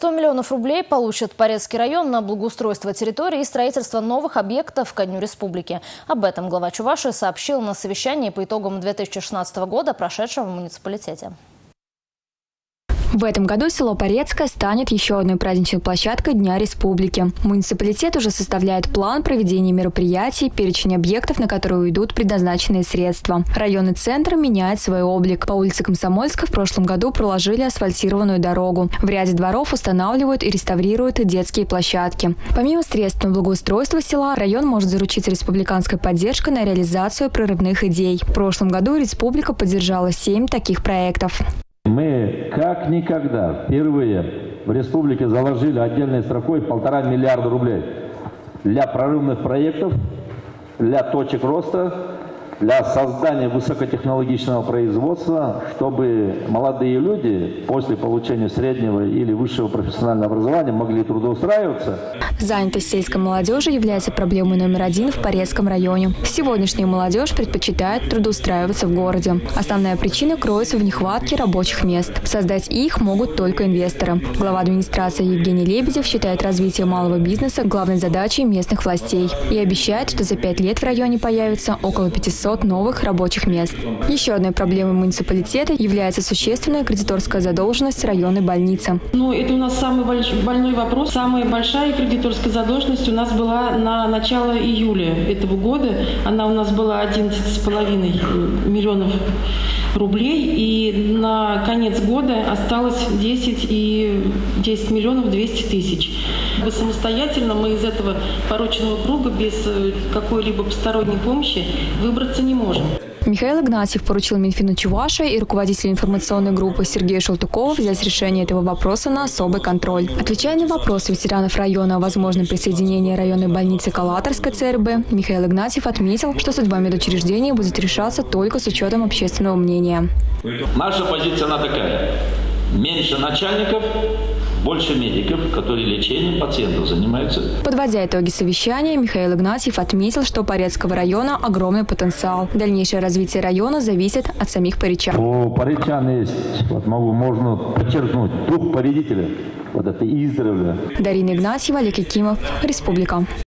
100 миллионов рублей получит Порецкий район на благоустройство территории и строительство новых объектов ко дню республики. Об этом глава Чувашии сообщил на совещании по итогам 2016 года, прошедшего в муниципалитете. В этом году село Порецкое станет еще одной праздничной площадкой Дня Республики. Муниципалитет уже составляет план проведения мероприятий, перечень объектов, на которые уйдут предназначенные средства. Районный центр меняет свой облик. По улице Комсомольска в прошлом году проложили асфальтированную дорогу. В ряде дворов устанавливают и реставрируют детские площадки. Помимо средств на благоустройство села, район может заручить республиканской поддержкой на реализацию прорывных идей. В прошлом году республика поддержала 7 таких проектов. Мы как никогда впервые в республике заложили отдельной строкой 1,5 миллиарда рублей для прорывных проектов, для точек роста, для создания высокотехнологичного производства, чтобы молодые люди после получения среднего или высшего профессионального образования могли трудоустраиваться. Занятость сельской молодежи является проблемой №1 в Порецком районе. Сегодняшняя молодежь предпочитает трудоустраиваться в городе. Основная причина кроется в нехватке рабочих мест. Создать их могут только инвесторы. Глава администрации Евгений Лебедев считает развитие малого бизнеса главной задачей местных властей и обещает, что за 5 лет в районе появится около 500 новых рабочих мест. Еще одной проблемой муниципалитета является существенная кредиторская задолженность районной больницы. Это у нас самый больной вопрос. Самая большая кредиторская задолженность у нас была на начало июля этого года. Она у нас была 11,5 миллионов рублей. И на конец года осталось 10 миллионов 200 тысяч. Самостоятельно мы из этого порочного круга без какой-либо посторонней помощи выбраться не можем. Михаил Игнатьев поручил Минфину Чувашии и руководителю информационной группы Сергею Шелтукову взять решение этого вопроса на особый контроль. Отвечая на вопросы ветеранов района о возможном присоединении районной больницы Калатарской ЦРБ, Михаил Игнатьев отметил, что судьба медучреждения будет решаться только с учетом общественного мнения. Наша позиция она такая. Меньше начальников, больше медиков, которые лечением пациентов занимаются. Подводя итоги совещания, Михаил Игнатьев отметил, что у Порецкого района огромный потенциал. Дальнейшее развитие района зависит от самих поречан. У поречан есть, можно подчеркнуть, дух победителя. Вот это издревле. Дарина Игнатьева, Олег Якимов, Республика.